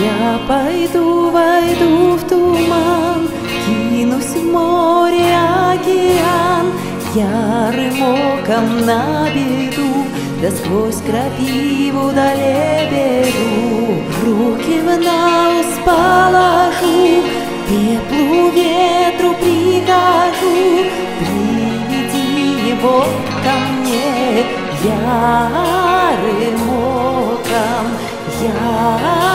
Я пойду, войду в туман, кинусь в море, океан, ярым оком на беду, да сквозь крапиву до лебеду. Руки в наус положу, пеплу ветру прикажу, приведи его ко мне, ярым оком, ярым оком.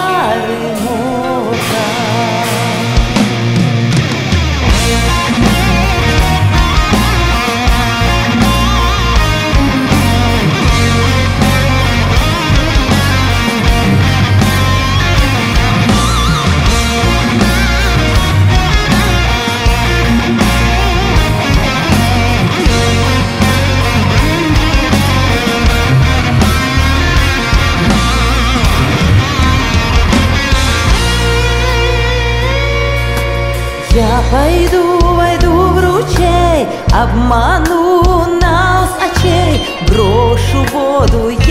Я пойду, войду в ручей, обману наус очей, брошу воду.